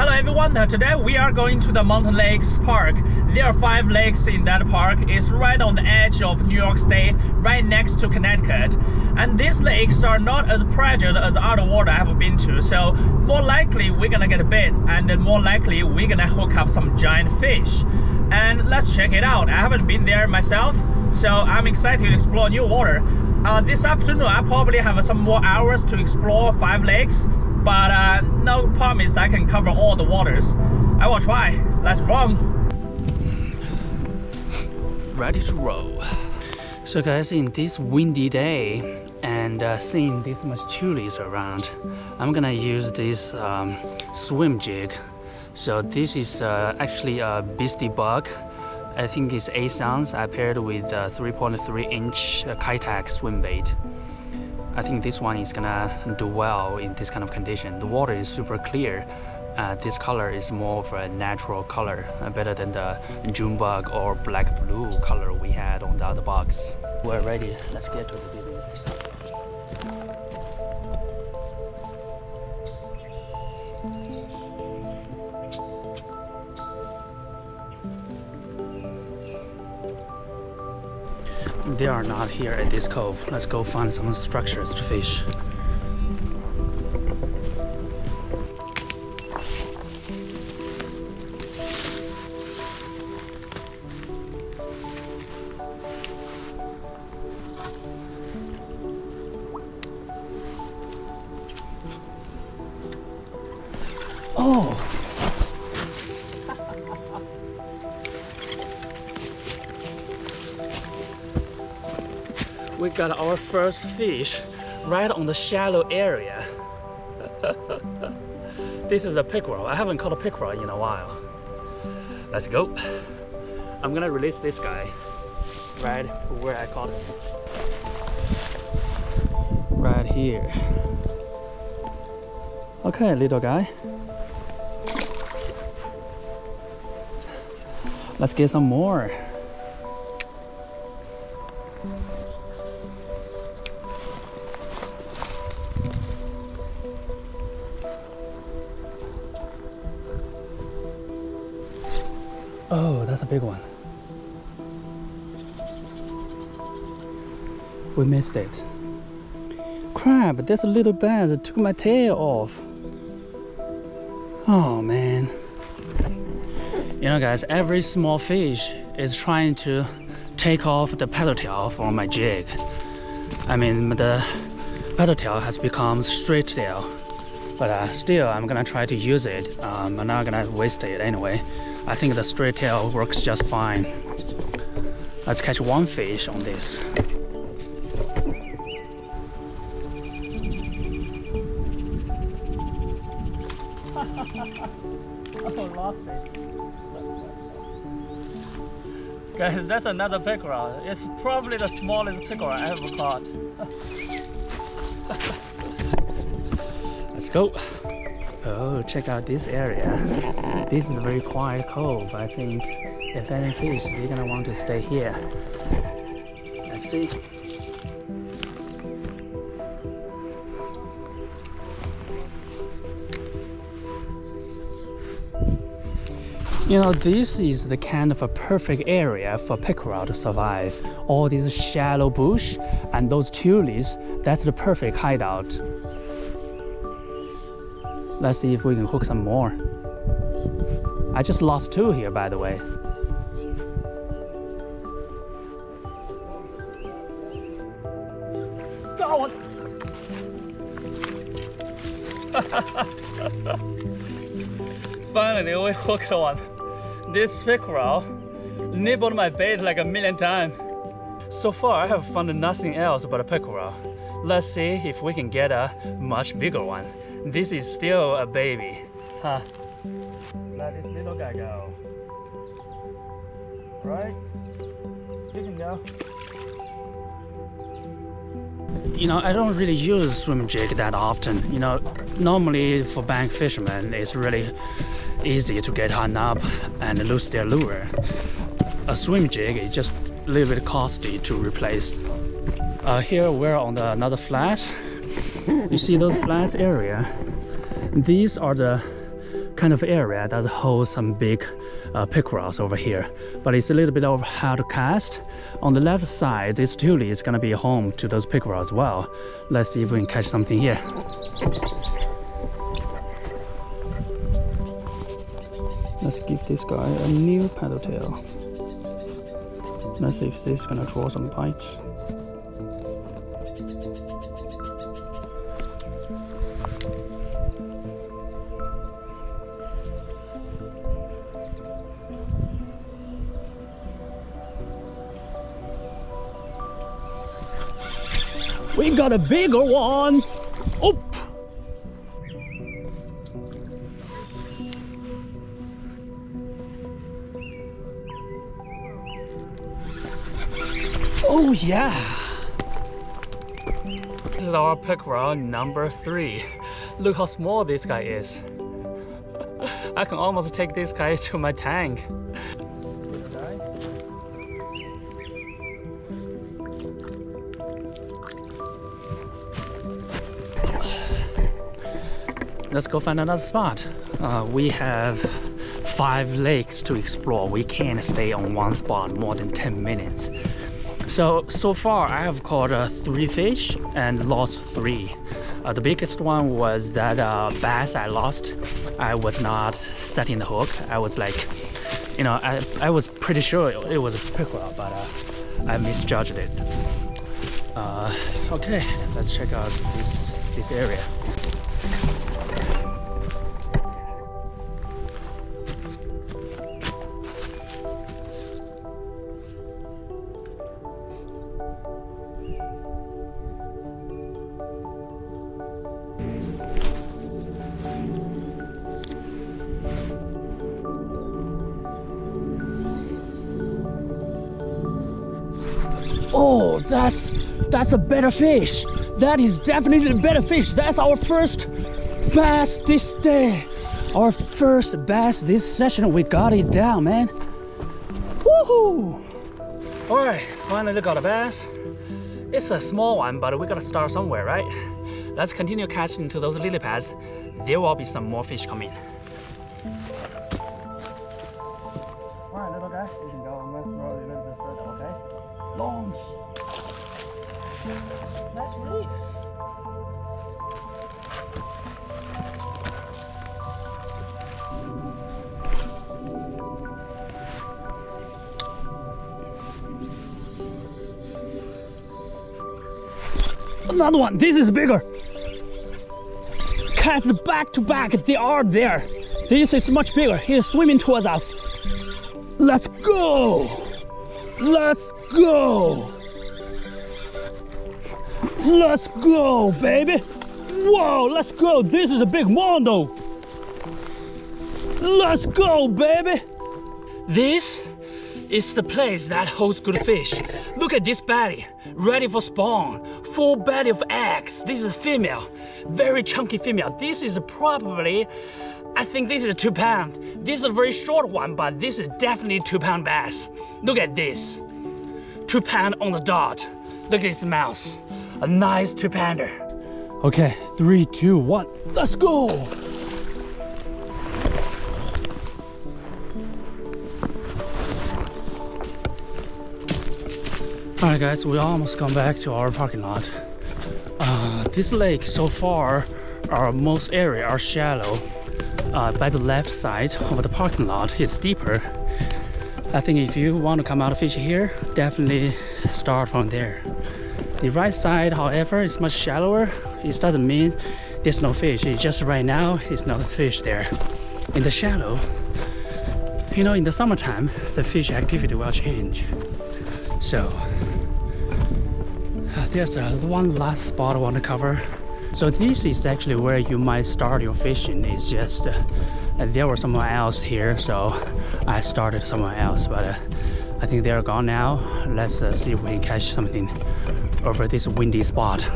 Hello everyone, today we are going to the Mountain Lakes Park. There are 5 lakes in that park. It's right on the edge of New York State, right next to Connecticut. And these lakes are not as pressured as other water I've been to, so more likely we're gonna get bit, and more likely we're gonna hook up some giant fish. And let's check it out. I haven't been there myself, so I'm excited to explore new water. This afternoon I probably have some more hours to explore 5 lakes. But no promise I can cover all the waters. I will try. Let's roll. Ready to roll. So guys, in this windy day and seeing this much chilies around, I'm gonna use this swim jig. So this is actually a beastie bug. I think it's 8 ounces. I paired with 3.3-inch Kitak swim bait. I think this one is gonna do well in this kind of condition. The water is super clear. This color is more of a natural color, better than the June bug or black blue color we had on the other box. We're ready. Let's get to the business. They are not here at this cove. Let's go find some structures to fish. Oh! We got our first fish right on the shallow area. This is the pickerel. I haven't caught a pickerel in a while. Let's go. I'm gonna release this guy right where I caught him. Right here. Okay, little guy. Let's get some more. Oh, that's a big one. We missed it. Crap, that's a little bass that took my tail off. Oh man. You know guys, every small fish is trying to take off the paddle tail from my jig. I mean, the paddle tail has become straight tail. But still, I'm gonna try to use it. I'm not gonna waste it anyway. I think the straight tail works just fine. Let's catch one fish on this. Oh, lost it. Guys, that's another pickerel. It's probably the smallest pickerel I ever caught. Let's go. Oh, check out this area. This is a very quiet cove. I think if any fish, they're gonna want to stay here. Let's see. You know, this is the kind of a perfect area for pickerel to survive. All this shallow bush and those tulies, that's the perfect hideout. Let's see if we can hook some more. I just lost 2 here, by the way. Got one! Finally, we hooked one. This pickerel nibbled my bait like a million times. So far, I have found nothing else but a pickerel. Let's see if we can get a much bigger one. This is still a baby, huh? Let this little guy go. Right? You can go. You know, I don't really use swim jig that often. You know, normally for bank fishermen, it's really easy to get hung up and lose their lure. A swim jig is just a little bit costly to replace. Here we're on another flat. You see those flats area? These are the kind of area that holds some big pickerels over here, but it's a little bit of hard cast. On the left side, this tule is going to be home to those pickerels as well. Let's see if we can catch something here. Let's give this guy a new paddle tail. Let's see if this is going to draw some bites. We got a bigger one! Oop! Oh yeah! This is our pickerel number 3. Look how small this guy is. I can almost take this guy to my tank. Let's go find another spot. We have 5 lakes to explore. We can't stay on one spot more than 10 minutes. So far I have caught 3 fish and lost 3. The biggest one was that bass I lost. I was not setting the hook. I was like, you know, I was pretty sure it was a pickerel, but I misjudged it. Okay, let's check out this area. Oh, that's a better fish. That is definitely a better fish. That's our first bass this day. Our first bass this session. We got it down, man. Woohoo! All right, finally got a bass. It's a small one, but we gotta start somewhere, right? Let's continue catching to those lily pads. There will be some more fish coming. All right, little guy, you can go. I'm gonna throw it a little bit further, okay? Launch. Nice release. Another one. This is bigger. Cast back to back. They are there. This is much bigger. He's swimming towards us. Let's go. Let's go! Let's go, baby! Whoa, let's go! This is a big mondo! Let's go, baby! This is the place that holds good fish. Look at this belly, ready for spawn. Full belly of eggs. This is a female, very chunky female. This is probably, I think this is 2 pound. This is a very short one, but this is definitely 2 pound bass. Look at this. 2 pound on the dot. Look at this mouse. A nice 2 pounder. Okay, 3, 2, 1. Let's go. All right, guys, we almost come back to our parking lot. This lake so far, most area are shallow. By the left side of the parking lot, it's deeper. I think if you want to come out fish here, definitely start from there. The right side, however, is much shallower. It doesn't mean there's no fish. It's just right now, it's not fish there. In the shallow, you know, in the summertime, the fish activity will change. So, there's one last spot I want to cover. So this is actually where you might start your fishing. It's just there was someone else here, so I started somewhere else, but I think they're gone now. Let's see if we can catch something over this windy spot.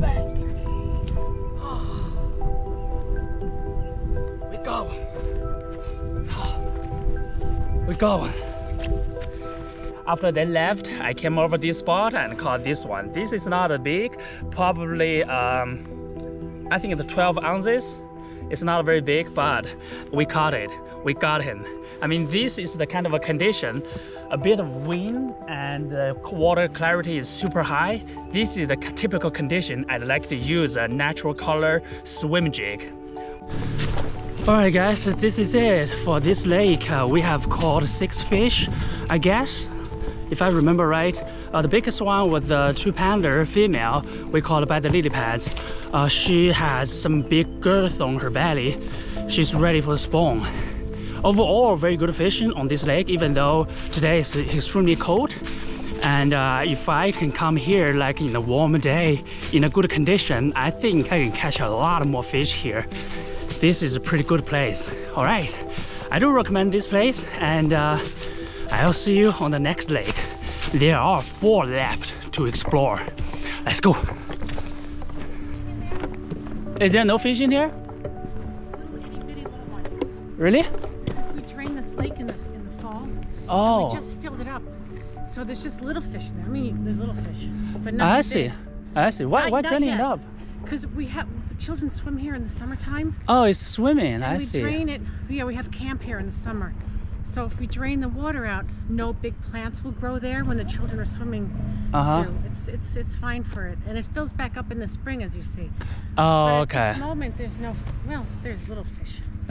Back. we go. After they left, I came over this spot and caught this one. This is not a big, probably I think it's 12 ounces. It's not very big, but we caught it. We got him. I mean, this is the kind of a condition, a bit of wind and the water clarity is super high. This is the typical condition I'd like to use a natural color swim jig. All right, guys, this is it for this lake. We have caught 6 fish, I guess. If I remember right, the biggest one was the 2-pounder female we caught by the lily pads. She has some big girth on her belly. She's ready for the spawn. Overall, very good fishing on this lake, even though today is extremely cold. And if I can come here like in a warm day, in a good condition, I think I can catch a lot more fish here. This is a pretty good place. All right, I do recommend this place, and I'll see you on the next lake. There are 4 left to explore. Let's go. Is there no fish in here? Really? Because we drained this lake in the fall. Oh. And we just filled it up. So there's just little fish there. I mean, there's little fish, but not. I see. I see. Why draining it up? Because we have children swim here in the summertime. Oh, it's swimming. I see. We drain it. Yeah, we have camp here in the summer. So if we drain the water out, no big plants will grow there when the children are swimming through. It's fine for it, and it fills back up in the spring, as you see. Oh, but at this moment, there's no. Well, there's little fish.